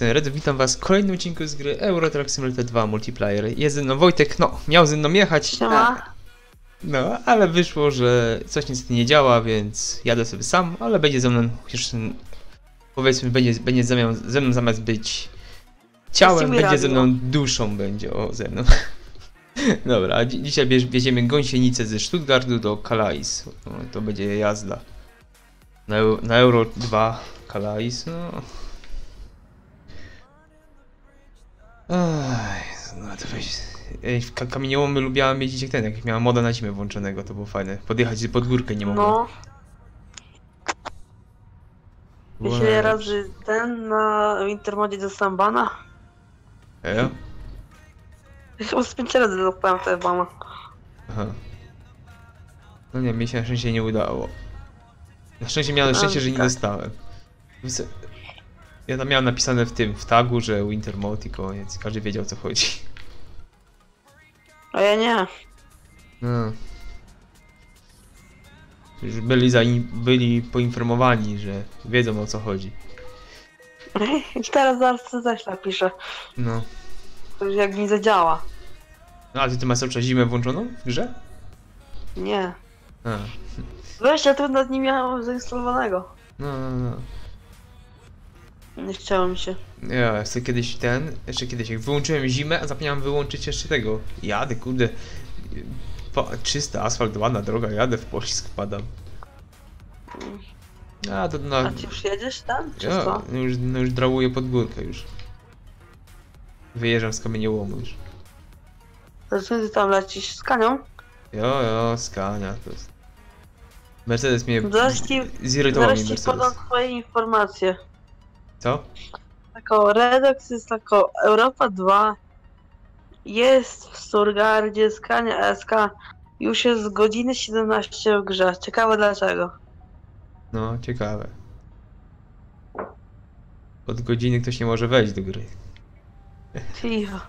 Red, witam was w kolejnym odcinku z gry Euro Truck Simulator 2 Multiplayer. Jest ze mną Wojtek, miał ze mną jechać, ale wyszło, że coś niestety nie działa, więc jadę sobie sam, ale będzie ze mną, chociaż powiedzmy, będzie ze mną zamiast być ciałem, będzie ze mną duszą, ze mną. Dobra, a dzisiaj bierzemy gąsienicę ze Stuttgartu do Calais, to będzie jazda na Euro 2 Calais, Kamieniołomy lubiłam jeździć jak ten, jak miałam moda na zimę włączonego, to było fajne. Podjechać pod górkę nie mogłem. No. Wow. Jeśli razy ten na Winter Mautico dostałem bana. Ja chyba z 5 razy dostałem tego bana. Aha. No nie, mi się na szczęście nie udało. Na szczęście miałem szczęście, że nie dostałem. Ja tam miałem napisane w tagu, że Winter Mautico, więc każdy wiedział o co chodzi. A ja nie. No. Już byli poinformowani, że wiedzą o co chodzi. I teraz zaraz napiszę. No. To już jak mi zadziała. No, a ty masz cały czas zimę włączoną w grze? Nie. A. Weź, ja to nawet nie miałem zainstalowanego. No. Nie chciałem się. Ja jeszcze kiedyś jak wyłączyłem zimę, a zapomniałem wyłączyć jeszcze tego. Jadę, kurde. Czysta asfalt, ładna droga, jadę w poślizg, padam. A ty już jedziesz tam? Czy co? Już drałuję pod górkę już. Wyjeżdżam z kamieniołomu już. Zresztą ty tam lecisz z Kanią? Z Kania to jest. Mercedes mnie zirytował mi Mercedes. Zaraz ci podam twoje informacje. Co? Tako Redox jest tako Europa 2. Jest w Stuttgardzie, Skania SK. Już jest z godziny 17 w grze. Ciekawe dlaczego. No, ciekawe. Od godziny ktoś nie może wejść do gry. Cicho.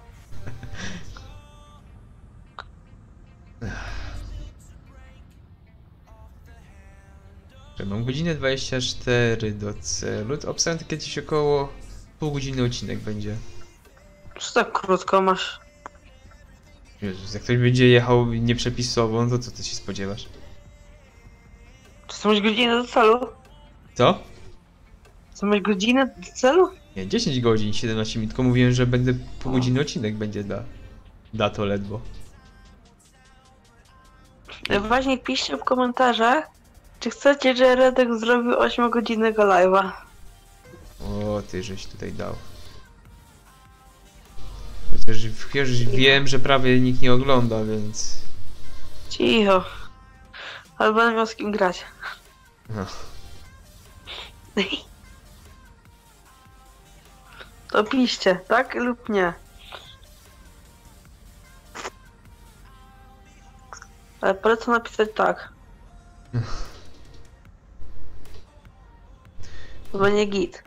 Mam godzinę 24 do celu, to obstawiam takie gdzieś około pół godziny odcinek będzie. Co tak krótko masz? Jezus, jak ktoś będzie jechał nieprzepisowo, to co ty się spodziewasz? Czy masz godzinę do celu? Co? Czy masz godzinę do celu? Nie, 10 godzin, 17 minut, tylko mówiłem, że będę pół godziny odcinek będzie da to ledwo. Właśnie piszcie w komentarzach, czy chcecie, że Redox zrobił 8-godzinnego live'a? O, ty żeś tutaj dał. Chociaż wiem, że prawie nikt nie ogląda, więc... Cicho. Ale będę miał z kim grać. No. To piszcie, tak lub nie. Ale polecam napisać tak. Bo nie git.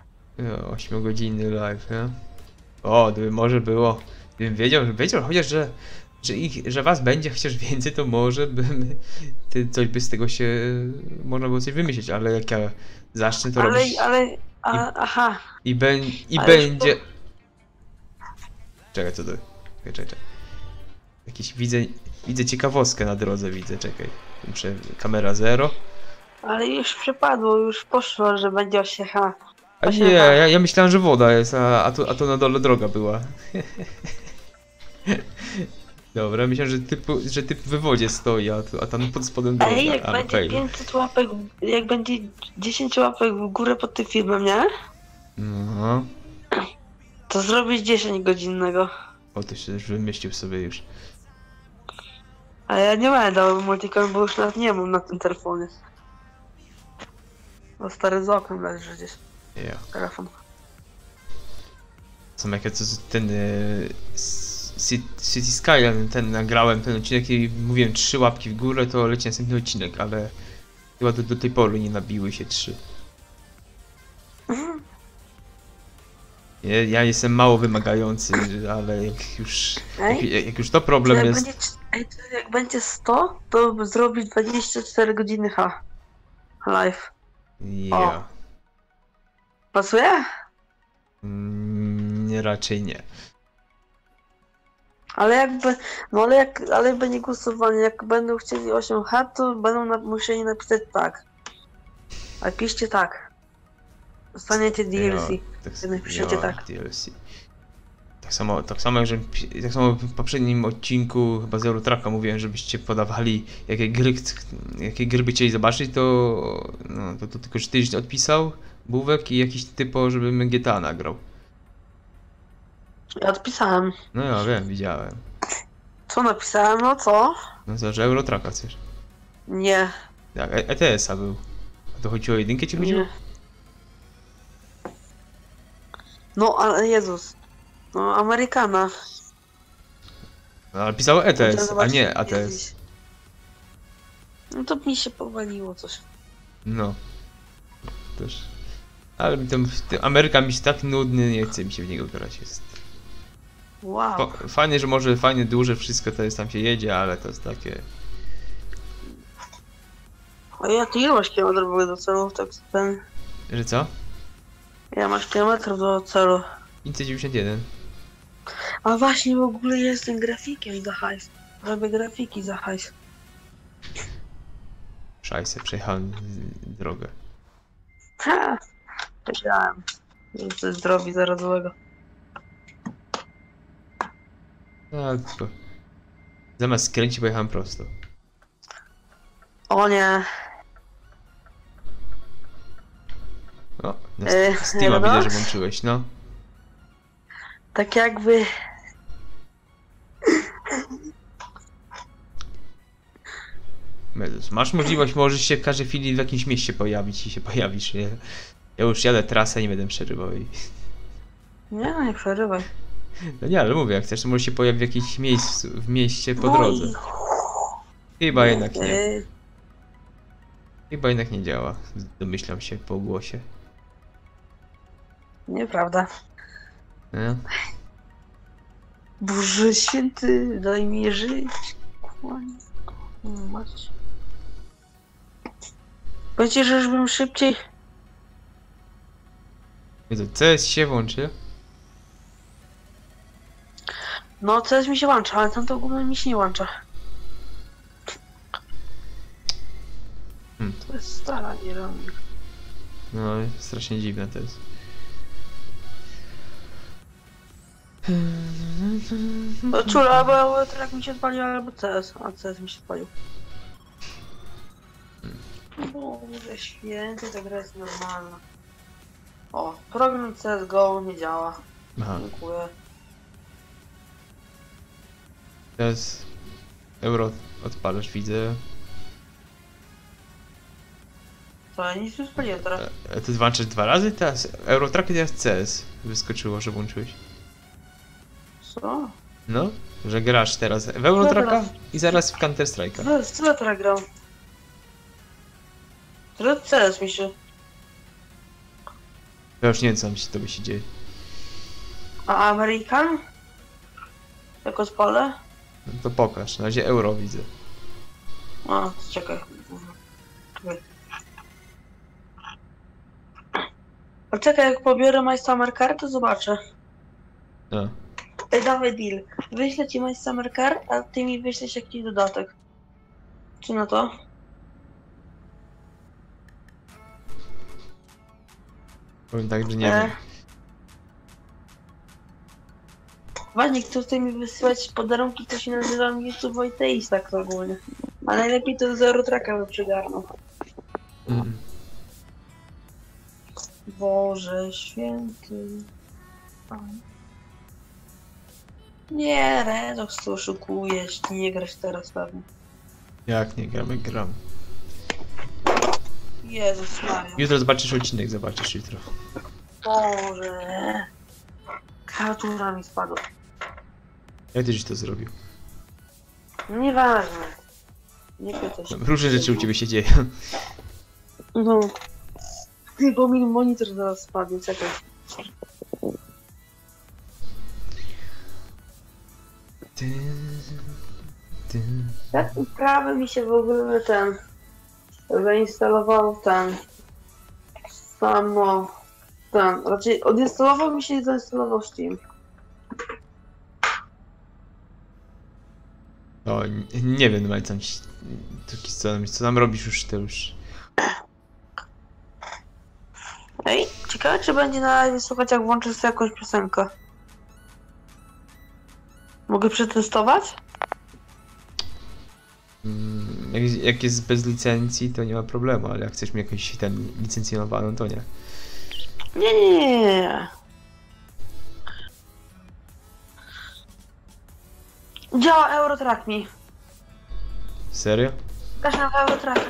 8-godzinny live, nie? O, gdyby może było. Gdybym wiedział chociaż, że was będzie chociaż więcej, to może bym. Coś by z tego się. Można było coś wymyślić, ale jak ja zacznę to robić. Aha. Będzie. Czekaj, co to. Czekaj. Jakieś widzę ciekawostkę na drodze, czekaj. Kamera 0. Ale już przepadło, już poszło, że będzie osiecha. A nie, ja myślałem, że woda jest, a to na dole droga była. Dobra, myślałem, że typ w wodzie stoi, a tam pod spodem droga. Ej, jak będzie 500 łapek, jak będzie 10 łapek w górę pod tym filmem, nie? No. To zrobisz 10-godzinnego. O, to się też wymyślił sobie już. A ja nie będę multicam, bo już nawet nie mam na tym telefonie. O, stary z oknem leży gdzieś. Telefon. Są jak ja ten City Skylines, ten nagrałem ten odcinek i mówiłem 3 łapki w górę, to leci następny odcinek, ale chyba do tej pory nie nabiły się 3. Ja jestem mało wymagający, ale jak już to problem to jest... jak będzie 100, to zrobić 24 godziny live. Pasuje? Raczej nie. Ale jakby, no ale jakby nie głosowali, jak będą chcieli 8H, to będą musieli napisać tak. A piszcie tak. Dostaniecie DLC. Napiszecie tak. DLC. Tak samo w poprzednim odcinku chyba z Euro Trucka mówiłem, żebyście podawali jakie gry by chcieli zobaczyć, to, no, to tylko 40 odpisał Bówek i jakiś typo, żebym GTA nagrał. Ja odpisałem. No ja wiem, widziałem. Co napisałem? No co? No to, że Euro Trucka chcesz. Nie. Tak, ETS-a był. A to chodziło o jedynkę, ci chodziło? Nie. No ale Jezus. No, Amerykana. No, ale pisało ETS, a nie ATS. No to mi się powaliło coś. No. Też. Ale mi tam, Ameryka mi się tak nudny, nie chce mi się w niego grać jest. Wow. Fajnie, że może fajnie, duże wszystko to jest, tam się jedzie, ale to jest takie... A ja ty ile masz kilometrów do celu, tak ten... Że co? Ja masz kilometrów do celu. 591. A właśnie, w ogóle jestem grafikiem za hajs. Robię grafiki za hajs. Szajse, przejechałem drogę. Ha! Przejechałem. Ze zdrowi zarazowego. No, tylko... Zamiast skręcić, pojechałem prosto. O nie! O, na Steama widzę, że włączyłeś, no. Tak jakby... Jezus, masz możliwość, możesz się w każdej chwili w jakimś mieście pojawić i się pojawisz. Ja już jadę trasę, nie będę przerywał i... Nie, nie przerywaj. No nie, ale mówię, jak chcesz, to możesz się pojawić w jakimś miejscu, w mieście po drodze. Chyba jednak nie. Chyba jednak nie działa, domyślam się po głosie. Nieprawda. Nie? Boże święty, daj mi żyć. Będzie, że żebym szybciej. CS się włączy? No, CS mi się włącza, ale tamto ogólnie mi się nie włącza. To jest stara, nie robi. No, strasznie dziwne to jest. To czula, bo trak mi się odpalił, albo CS, a CS mi się odpalił. Boże święty, ta gra jest normalna. O, program CSGO nie działa. Aha. Dziękuję. Teraz Euro odpalasz, widzę. To ja nic nie odpaliłem teraz. Ty włączysz dwa razy? Teraz Euro Truck i teraz CS wyskoczyło, że włączyłeś. Co? No, że grasz teraz w Euro Trucka i zaraz w Counter Strike'a. No, co teraz gram? Teraz CS mi się... Ja już nie wiem, co mi się tobie się dzieje. A Amerykan? Jak odpalę? No to pokaż, na razie Euro widzę. A, czekaj. A czekaj, jak pobiorę My Summer Car, to zobaczę. No. Damy deal. Wyślę ci My Summer Car, a ty mi wyślesz jakiś dodatek. Czy na to? Powiem tak, że nie wiem. Właśnie, kto chce mi wysyłać podarunki, to się nazywa YouTube Wojtek, tak ogólnie. A najlepiej to z Euro Trucka by przygarnął. Boże święty... Nie, Redox, to oszukujesz, ty nie grasz teraz pewnie. Jak nie gramy, gram. Jezus Maria. Jutro zobaczysz odcinek, zobaczysz jutro. Boże... Kartura mi spadła. Jak tyś to zrobił? Nieważne. Nie pytaj się. Różne rzeczy u ciebie się dzieją. No. Ty, bo mi monitor zaraz spadł, czekaj. Tak prawie mi się w ogóle ten... zainstalował ten... samo... ten, raczej odinstalował mi się i zainstalował Steam. O, nie wiem, Majcam, co tam robisz już ty już. Ej, ciekawe czy będzie na razie słuchać, jak włączę sobie jakąś piosenkę. Mogę przetestować? Jak jest bez licencji, to nie ma problemu, ale jak chcesz mi jakąś tam licencjonowaną, to nie. Nie. Działa Euro Truck mi. Serio? Też na Euro Truck.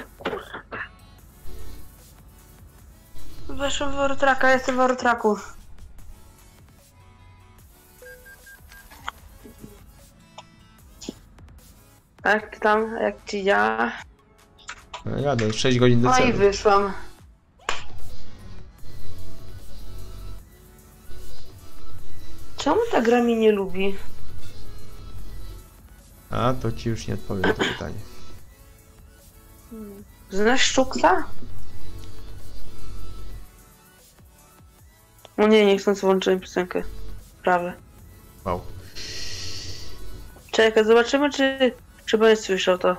Weszłem w Euro Trucka, jestem w Euro Trucku. Tak tam, jak ci działa? No jadę, 6 godzin do celu. No i wyszłam. Czemu ta gra mnie nie lubi? A, to ci już nie odpowiem na to pytanie. Znasz Szczuksa? O nie, niechcący włączyłem piosenkę. Prawie. Wow. Czekaj, zobaczymy czy... Chyba nie słyszał to.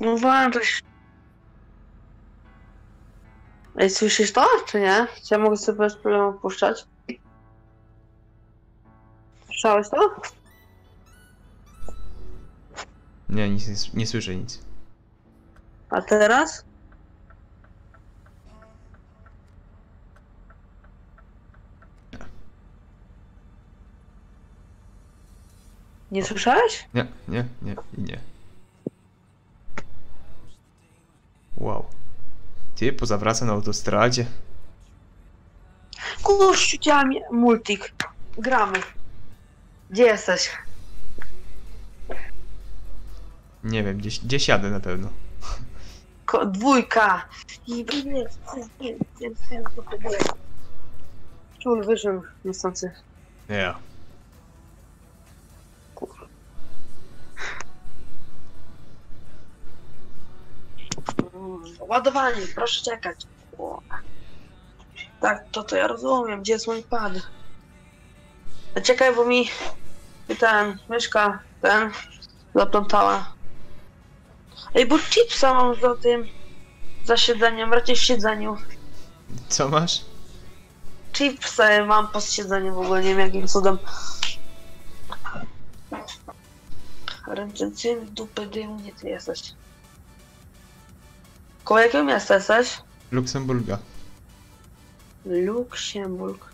No włącz. Ej, słyszysz to, czy nie? Czy ja mogę sobie bez problemu puszczać? Słyszałeś to? Nie, nic, nie słyszę nic. A teraz? Nie słyszałeś? Nie. Wow. Ty pozawraca na autostradzie. Kurczę, działa mi multik. Gramy. Gdzie jesteś? Nie wiem, gdzieś jadę na pewno. Dwójka. Czul wyżym, niestety. Nie. Ładowanie, proszę czekać. O. Tak, to ja rozumiem, gdzie jest mój pad. Czekaj, bo mi ten, myszka, ten, zaplątała. Ej, bo chipsa mam za tym, za siedzeniem, raczej w siedzeniu. Co masz? Chipsy mam po siedzeniu w ogóle, nie wiem jakim cudem. Ręce w dupę dymu, nie ty jesteś. Koło jakiego miasta jesteś? Luksemburga. Luksemburg.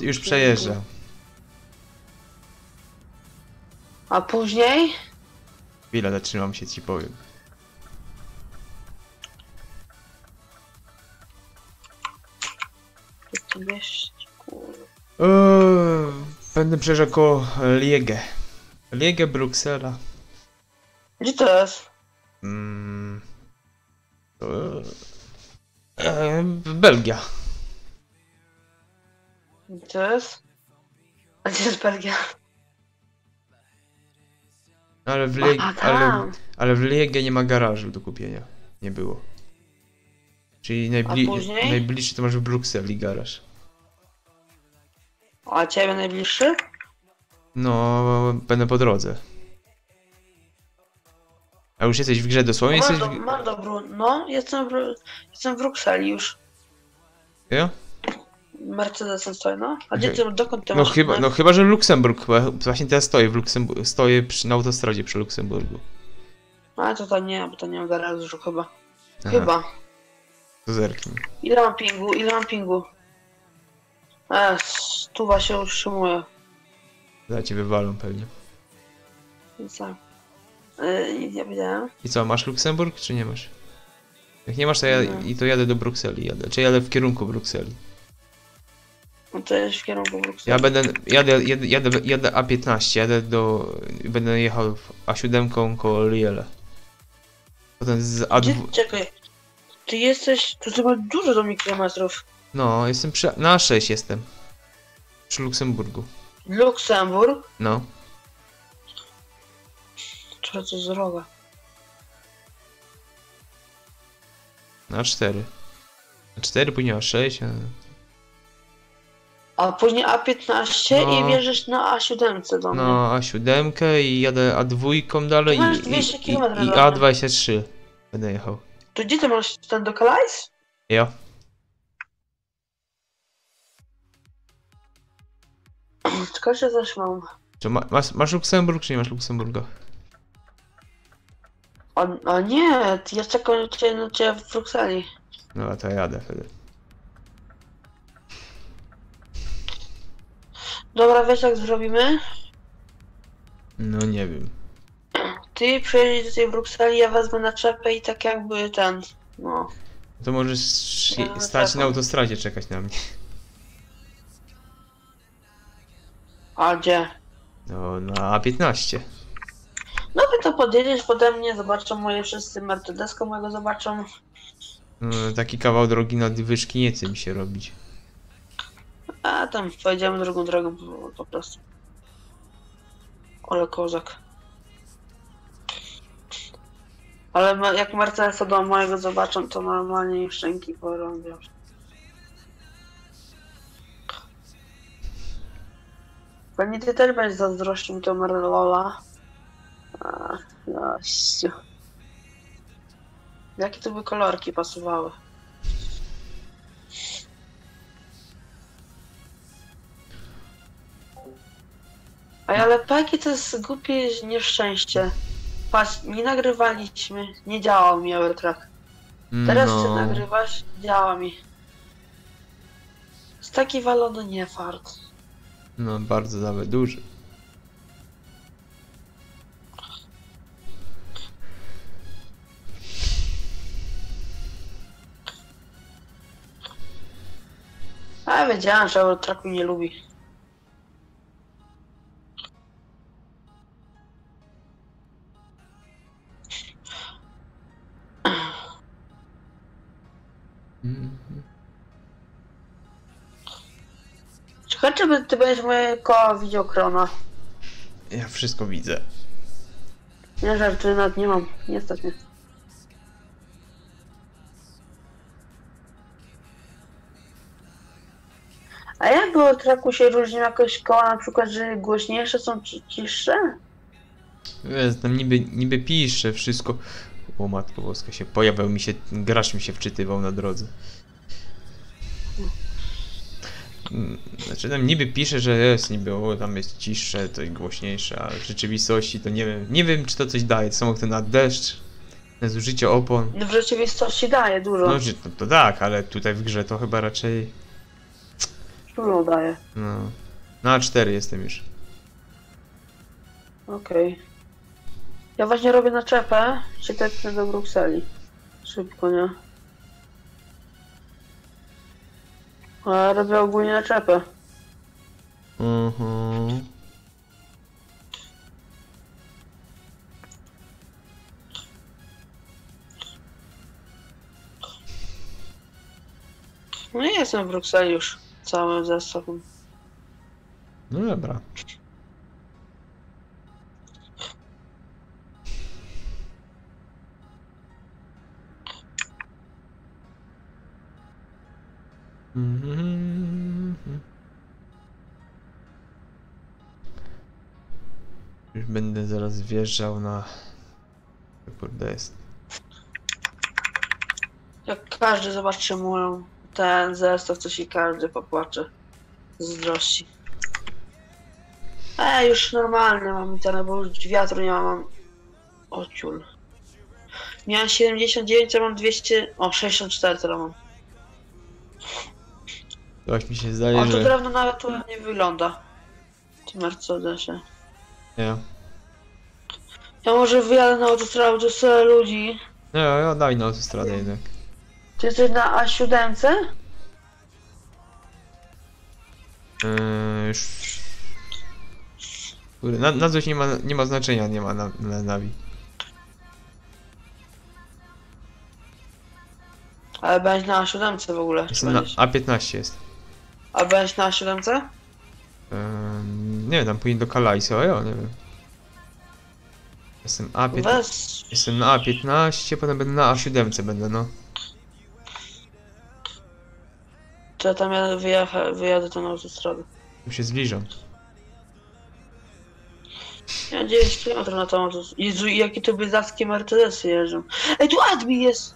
Już przejeżdżam. A później? Chwilę, zatrzymam się, ci powiem. Będę przejeżdżał koło Liege. Liege, Bruksela. Gdzie to jest? Belgia. To jest? A gdzie jest Belgia? Ale w Liege nie ma garażu do kupienia. Nie było. Czyli najbliższy to masz w Brukseli garaż. A ciebie najbliższy? No, będę po drodze. A już jesteś w grze dosłownie? Jesteś w... Mam dobrą, no, jestem w Brukseli już. Ja? Mercedesem stoi, no. A gdzie ty, dokąd ty masz? Chyba, że Luksemburg. Właśnie teraz stoję w Luksemburgu, stoję na autostradzie przy Luksemburgu. A to nie, bo to nie ma garażu chyba. Aha. Chyba. To zerknij. Ile mam pingu? Stuwa się utrzymuje. Za ciebie walą pewnie. Tak. Nic nie wiedziałem. I co, masz Luksemburg, czy nie masz? Jak nie masz, to ja to jadę do Brukseli, czy jadę w kierunku Brukseli. No to jest w kierunku Brukseli. Ja będę, jadę A15, będę jechał A7 koło Liele. Potem z A2... Czekaj, ty jesteś, to chyba dużo do mnie kilometrów. No, jestem przy, na A6 jestem. Przy Luksemburgu. Luksemburg? No. Trochę to zdrowe. Na 4. Na 4, później na 6. A później A15 no. I wjeżdżasz na A7 do mnie. No, A7 i jadę A2 dalej i A23 będę jechał. To gdzie ty masz ten do Calais? Ja. Tylko się zaśmiałam. Masz Luksemburg czy nie masz Luksemburga? O nie, ja czekam na ciebie w Brukseli. No to jadę wtedy. Dobra, wiesz jak zrobimy? No nie wiem. Ty przyjedziesz do tej Brukseli, ja wezmę naczepę i tak jakby ten, no. To możesz stać na autostradzie, czekać na mnie. A gdzie? No na A15. No by to podjedziesz pode mnie, zobaczą moje wszyscy, Mercedesko mojego zobaczą. No, taki kawał drogi na dywyżki nie chce mi się robić. A tam pojedziemy drugą drogą po prostu. Ole kozak. Ale jak Mercedesa do mojego zobaczą, to normalnie im szczęki porąbią. Pani ty też będziesz zazdrościł to Merlola. Ach, gościu. Jakie to by kolorki pasowały? Ej, ale peki to jest głupie nieszczęście. Patrz, nie nagrywaliśmy, nie działał mi Euro Truck. Teraz no. Ty nagrywasz, działa mi. Z taki walony nie fart. No, bardzo nawet duży. A wiedziałem, że Euro Truck mnie nie lubi. Czy ty będziesz moje koło widział krona? Ja wszystko widzę. Nie żartuję, nawet nie mam. Nie stać mnie. A jak było traku się różnią jakoś koła, na przykład, że głośniejsze są czy ciszsze? Wiesz, tam niby pisze wszystko. O matko boska, się pojawiał mi się, gracz mi się wczytywał na drodze. Znaczy tam niby pisze, że jest niby, o, tam jest ciszsze, to i głośniejsze, a w rzeczywistości to nie wiem, czy to coś daje, to samo jak to na deszcz, na zużycie opon. No w rzeczywistości daje dużo. No to tak, ale tutaj w grze to chyba raczej... Dużo daje. No, na A4 jestem już. Okej. Okay. Ja właśnie robię naczepę, się tepnę do Brukseli. Szybko, nie? A robię ogólnie naczepę. No i jestem w Brukseli już całym zasobem. No dobra. Już będę zaraz wjeżdżał na... Kurde jest. Jak każdy zobaczy moją ten zestaw, to się każdy popłacze z zazdrości. Już normalne mam internet, bo już wiatru nie mam. O ciul. Miałem 79, to mam 200... O, 64 to mam. Coś mi się zdaje, że... O, to drewno nawet tu nie wygląda. Ty Mercedesie. Ja może wyjadę na autostradę, to sobie ludzi. Ja daj na autostradę jednak. Ty jesteś na A7? Na coś nie ma znaczenia, nie ma na nawi. Ale będziesz na A7 w ogóle. Jestem na A15 jest. A będziesz na A7? Nie wiem, tam pójdę do Calais, nie wiem. Jestem A15. Jestem na A15, potem będę na A7 będę, no. To ja tam wyjadę to na autostradę. Już się zbliżam. Ja 9 km na tą autostradę. Jezu, jakie to byzackie Mercedesy jeżdżą. Ej, tu admin jest!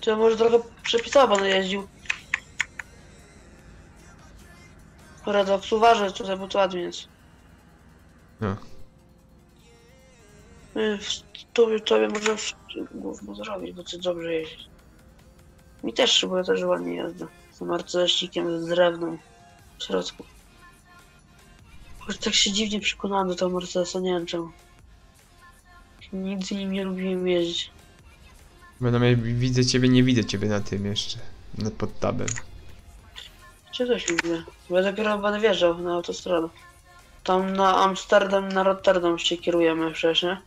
To ja może trochę przepisała będę jeździł. Redox, uważaj tutaj, bo to admin jest. No. Tobie może gówno zrobić, bo ty dobrze jeździsz. Mi też szybuje, też ładnie jazda. Z marceścikiem, z drewnem w środku. Choć tak się dziwnie przekonałem do tego Mercedesa, nie wiem czemu. Nic z nim nie lubiłem jeździć. Będę ja widzę ciebie, nie widzę ciebie na tym jeszcze. Pod tabem. Gdzie to się dzieje? Bo ja dopiero będę wjeżdżał na autostradę. Tam na Amsterdam, na Rotterdam się kierujemy przecież, nie?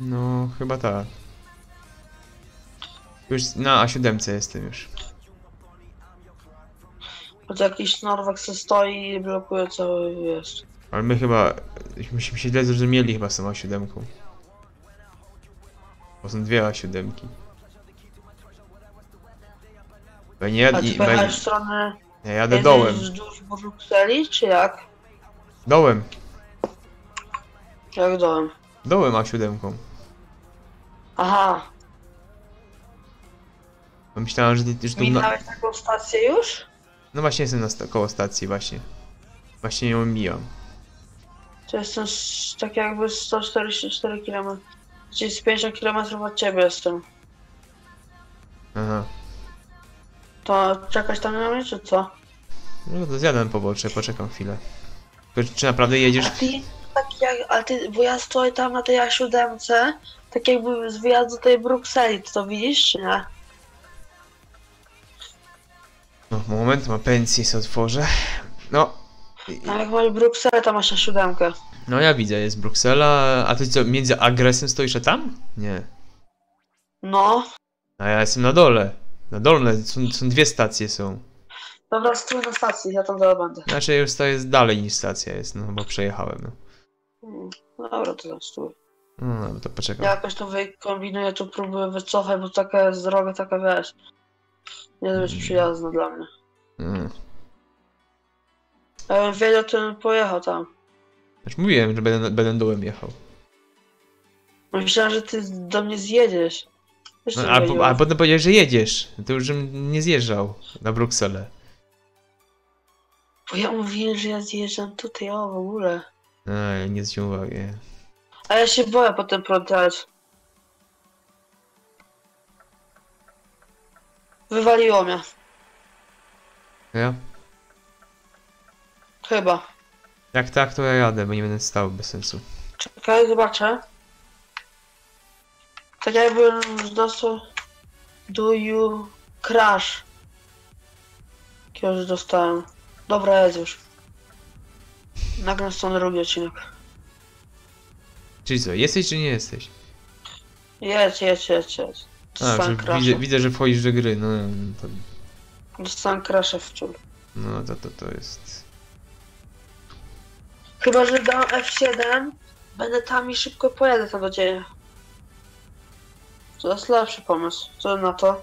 No, chyba tak. Już na A7 jestem już. Bo to jakiś Norwak se stoi i blokuje cały wjazd. Ale my chyba... myśmy się źle zrozumieli chyba z tą A7. Bo są dwie A7. Benie, a ty pojechałeś w stronę... Ja jadę dołem. Wzdłuż Brukseli, czy jak? Dołem. Jak dołem? Dołem A7. Aha. Myślałem, że ty już tu... Minąłeś taką stację już? No właśnie jestem na koło stacji właśnie. Właśnie ją mijam. To jestem tak jakby 144 km. Czyli z 50 km od ciebie jestem. Aha. To czekać tam na mnie, czy co? No to zjadłem pobocze, poczekam chwilę. Czy naprawdę jedziesz? A ty, tak jak, ale ty, bo ja stoję tam na tej A7, tak jakby z wyjazdu tej Brukseli, to widzisz, czy nie? No moment, ma pensję, sobie otworzę. No. A jak masz Brukselę, to masz A7. No ja widzę, jest Bruksela, a ty co, między agresem stoisz, a tam? Nie. No. A ja jestem na dole. Na dolne, są dwie stacje są. Dobra, stój na stacji, ja tam dalej będę. Znaczy już to jest dalej niż stacja jest, no bo przejechałem, no. Dobra, to tam stój. No, no to poczekam. Ja jakoś to wykombinuję, tu próbuję wycofać, bo taka jest droga, taka wiesz. Nie jest przyjazna dla mnie. Ja bym wiedział, to bym pojechał tam. Znaczy mówiłem, że będę dołem jechał. Myślałem, że ty do mnie zjedziesz. No, a potem powiedziałeś, że jedziesz. To już bym nie zjeżdżał na Brukselę. Bo ja mówiłem, że ja zjeżdżam tutaj, o w ogóle. A, ja nie zwróciłem uwagi. A ja się boję potem plątać. Wywaliło mnie. Ja? Chyba. Jak tak, to ja jadę, bo nie będę stał, bez sensu. Czekaj, zobaczę. Tak jakbym dostał... Do you crash? Kiedyś dostałem. Dobra, jest już. Nagram stąd drugi odcinek. Czyli co, jesteś czy nie jesteś? Jedź. Widzę, że wchodzisz do gry, no... To... Dostałem crasha w ciul. No to jest... Chyba, że dam F7, będę tam i szybko pojadę tam do ciebie. To jest lepszy pomysł, co na to?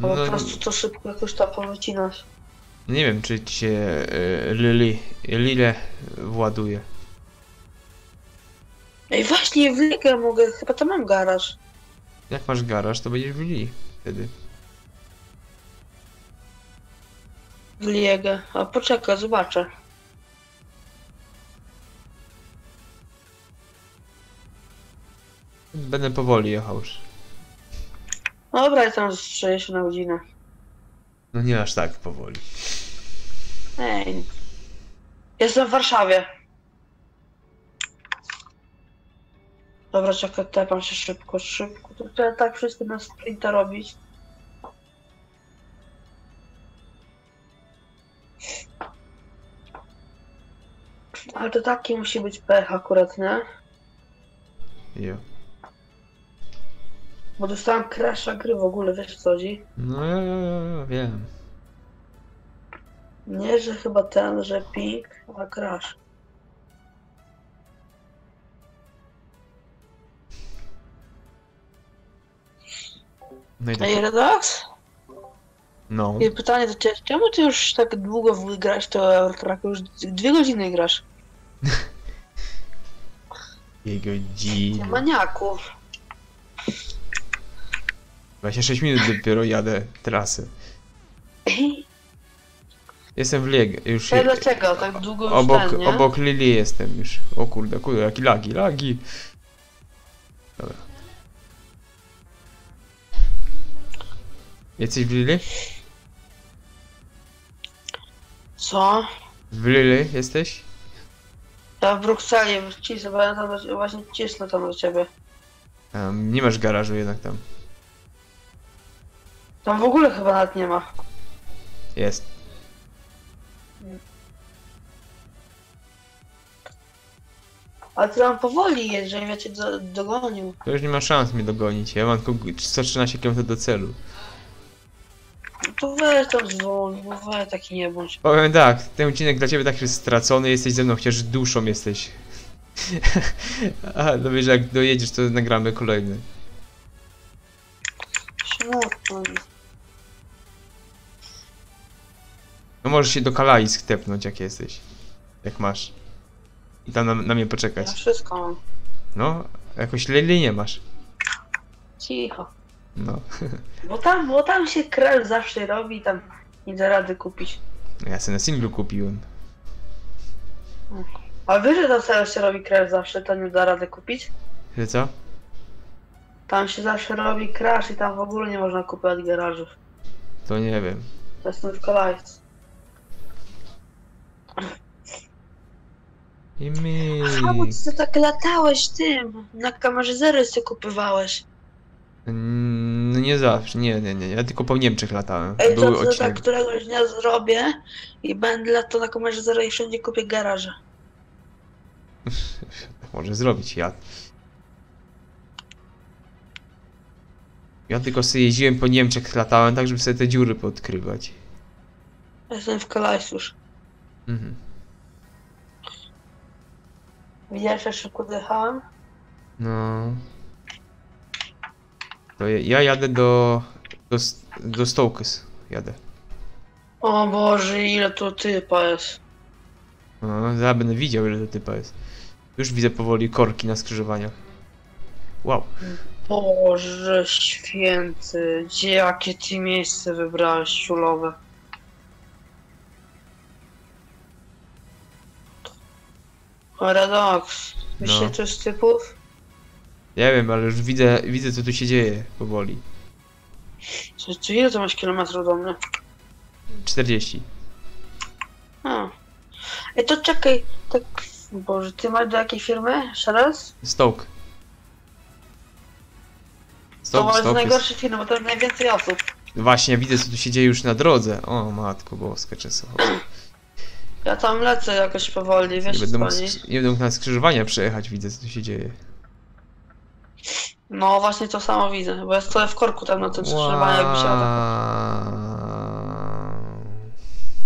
No, po prostu to szybko jakoś tam powycinasz. Nie wiem, czy cię Lile właduje. Ej, właśnie w Ligę mogę, chyba tam mam garaż. Jak masz garaż, to będziesz w Lili wtedy. W Ligę, a poczekaj, zobaczę. Będę powoli jechał już. Dobra, ja tam z 60 na godzinę. No nie aż tak powoli. Ej. Jestem w Warszawie. Dobra, czekaj, tepam się szybko. To trzeba tak wszystko na sprinta robić. Ale to taki musi być pech akurat, nie? Jo. Bo dostałem crasha gry w ogóle, wiesz co chodzi? No, ja wiem. Nie, że chyba ten, że ping, a crash. No i Redox? No. I pytanie do ciebie, czemu ty już tak długo grasz to Euro Truck? Już 2 godziny grasz. Jego dziwne. Maniaków. Właśnie 6 minut dopiero jadę trasy. Jestem w Liège, już... Ale dlaczego? Tak długo obok, już obok Lili jestem już. O kurde, kurde, jaki lagi. Dobra. Jesteś w Lili? Co? W Lili jesteś? Ja w Brukseli, wcisnę, bo ja tam właśnie cisnę tam do ciebie. Nie masz garażu jednak tam. Tam w ogóle chyba nawet nie ma. Jest. Ale to tam powoli jest, żebym ja cię dogonił. To już nie ma szans mnie dogonić, ja mam tylko 113 km do celu. No to weź tam zwolnij, bo weź taki nie bądź. Powiem tak, ten odcinek dla ciebie tak jest stracony, jesteś ze mną, chociaż duszą jesteś. Aha, no wiesz, jak dojedziesz, to nagramy kolejny. No możesz się do Calais tepnąć, jak jesteś. Jak masz. I tam na mnie poczekać. Ja wszystko mam. No, jakoś Lili nie masz. Cicho. No. Bo tam się crash zawsze robi, tam nie da rady kupić. Ja sobie na singlu kupiłem. A wiesz, że tam teraz się robi crash zawsze, to nie da rady kupić? Że co? Tam się zawsze robi crash i tam w ogóle nie można kupować garażów. To nie wiem. To jest w Calais. I my... Aha, bo ty to tak latałeś tym, na kamerze zero sobie kupywałeś. No nie zawsze, nie, ja tylko po Niemczech latałem. Ej, to tak któregoś dnia zrobię i będę latał na kamerze zero i wszędzie kupię garaże. Może zrobić, ja tylko sobie jeździłem po Niemczech, latałem tak, żeby sobie te dziury podkrywać. Jestem w Calais już. Mhm. Widziałeś, jak szybko dojechałem? No... To ja jadę do Stokes. Jadę. O Boże, ile to typa jest. No, zaraz będę widział, ile to typa jest. Już widzę powoli korki na skrzyżowaniach. Wow. Boże święty, gdzie jakie ty miejsce wybrałeś ciulowe? Redox, myślisz, no. Coś z typów? Ja wiem, ale już widzę co tu się dzieje powoli. Czy ile to masz kilometrów do mnie? 40. A. Ej, to czekaj, tak... Boże, ty masz do jakiej firmy? Jeszcze raz? Stoke. To jest najgorszy film, bo to jest najwięcej osób. Właśnie, widzę co tu się dzieje już na drodze. O matko boska, Czesław. Ja tam lecę jakoś powoli, wiesz, nie będę mógł na skrzyżowania przejechać, widzę co tu się dzieje. No właśnie to samo widzę, bo ja stoję w korku tam na tym skrzyżowaniu, jakby siadam.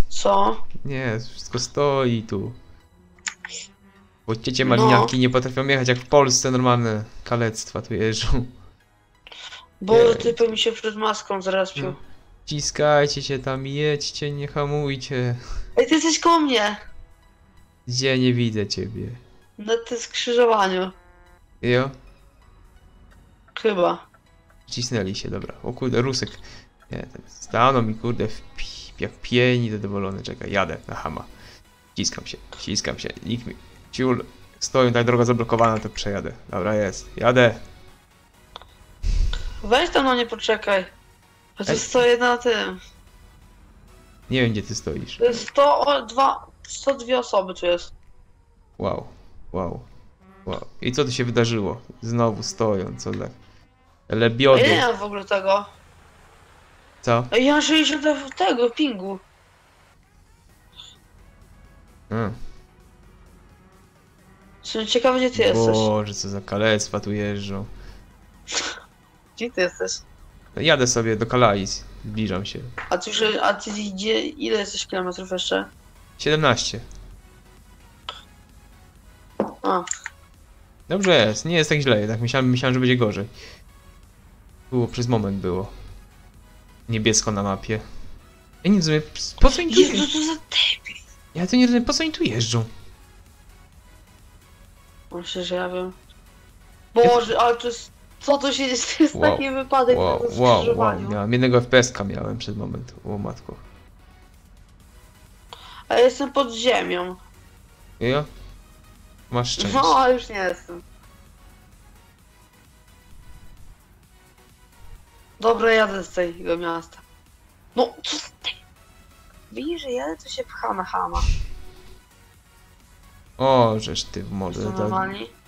Co? Nie, wszystko stoi tu. Bo ciecie maliniaki nie potrafią jechać jak w Polsce, normalne kalectwa tu jeżdżą. Bo typy mi się przed maską zraspił. Ciskajcie się tam, jedźcie, nie hamujcie. Ej, ty jesteś koło mnie. Gdzie? Nie widzę ciebie. Na tym skrzyżowaniu. Jo? Chyba. Cisnęli się, dobra. O kurde, rusek. Nie, staną mi kurde jak pieni zadowolony. Czekaj, jadę na hama. Ciskam się. Nikt mi... Ciul, stoję, tak droga zablokowana, to przejadę. Dobra, jest. Jadę. Weź tam na mnie poczekaj. A tu stoję na tym. Nie wiem, gdzie ty stoisz. To jest 102 osoby tu jest. Wow. I co tu się wydarzyło? Znowu stoją, co tak? Lebiody. Ja nie mam w ogóle tego. Co? Ja mam 60 tego pingu. Jestem ciekawy, gdzie ty jesteś. Boże, co za kalectwa tu jeżdżą. Gdzie ty jesteś? Jadę sobie do Calais, zbliżam się. A ty gdzie, ile jesteś kilometrów jeszcze? 17. A. Dobrze jest, nie jest tak źle jednak, myślałem, że będzie gorzej. Było, przez moment było. Niebiesko na mapie. Ja nie rozumiem, po co oni tu jeżdżą? Jezu, to za debil. Ja to nie rozumiem, po co oni tu jeżdżą? Myślę, że ja wiem. Boże, ale to jest... Co to się jest? To jest taki wypadek na skrzyżowaniu. Miałem jednego FPS-ka przez moment, o matko. A ja jestem pod ziemią. Ja? Masz szczęście. No, już nie jestem. Dobra, jadę z tego miasta. No, co ty? Widzisz, że jadę, to się pcha na chama. O, żeż ty, może.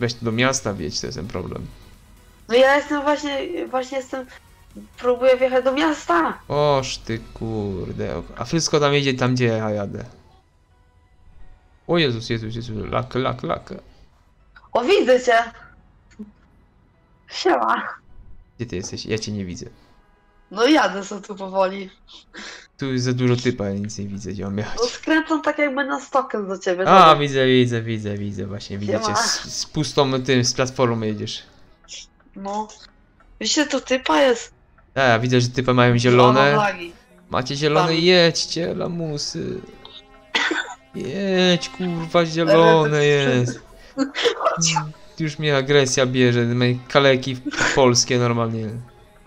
Weź do miasta, wieć, to jest ten problem. No ja jestem właśnie jestem... Próbuję wjechać do miasta! Oż ty kurde... A wszystko tam jedzie tam, gdzie ja jadę. O Jezus, lak. O, widzę cię! Siema! Gdzie ty jesteś? Ja cię nie widzę. No jadę sobie tu powoli. Tu jest za dużo typa, ja nic nie widzę, gdzie on jechać. No skręcam tak jakby na stokę do ciebie. A, tak? Widzę, właśnie widzę cię. Z pustą tym, z platformy jedziesz. No. Wiecie, to typa jest. Ja widzę, że typy mają zielone. Macie zielone, jedźcie, lamusy. Jedź, kurwa, zielone jest. Już mnie agresja bierze, moje kaleki polskie normalnie.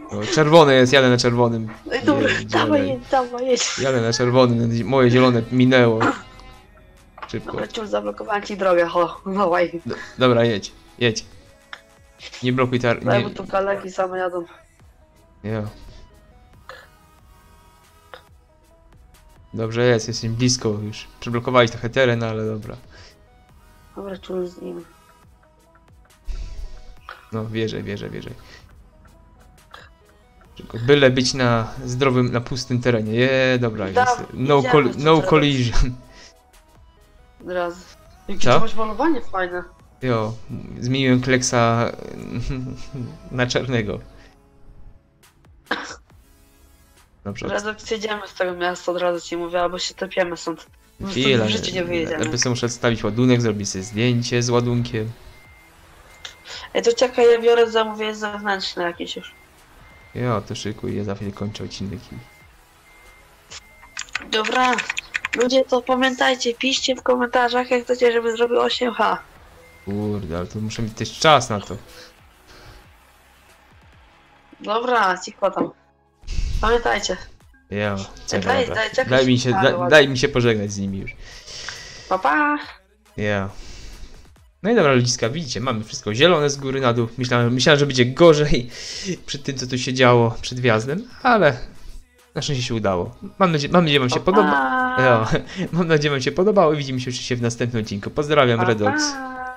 O, czerwone jest, jadę na czerwonym. Dobra, dawaj, jedź. Jadę na czerwonym, moje zielone minęło. Szybko. Dobra, ciul, zablokowałem ci drogę, ho, dawaj. Dobra, jedź. Nie blokuj tarczy. Daj, bo tu kaleki same jadą. Nie. Dobrze jest, jestem blisko już. Przeblokowali trochę teren, ale dobra. Dobra, czuję z nim. No, wierzę. Byle być na zdrowym, na pustym terenie. Dobra, jest. No collision. Od razu. Jakie to masz malowanie fajne. Jo, zmieniłem Kleksa na czarnego. Dobrze. Od razu przyjedziemy z tego miasta, od razu ci mówię, albo się topiemy stąd. Chwila, w życiu nie wyjedziemy. Lepiej sobie muszę stawić ładunek, zrobić sobie zdjęcie z ładunkiem. Ej, to czekaj, ja biorę zamówienie zewnętrzne jakieś już. Jo, to szykuj, ja za chwilę kończę odcinek. Dobra, ludzie, to pamiętajcie, piszcie w komentarzach, jak chcecie, żeby zrobił 8H. Kurde, ale to muszę mieć też czas na to. Dobra, cicho tam. Pamiętajcie. Ja, daj mi się pożegnać z nimi już. Pa, pa. Ja. No i dobra, ludziska, widzicie, mamy wszystko zielone z góry na dół. Myślałem, że będzie gorzej przy tym, co tu się działo przed wjazdem, ale na szczęście się udało. Mam nadzieję, wam się podoba. Ja. Mam nadzieję, wam się podobało i widzimy się oczywiście w następnym odcinku. Pozdrawiam, Redox.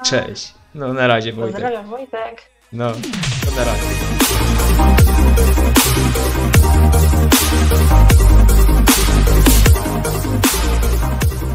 Cześć. No na razie, Wojtek. Pozdrawiam, Wojtek. No, to na razie.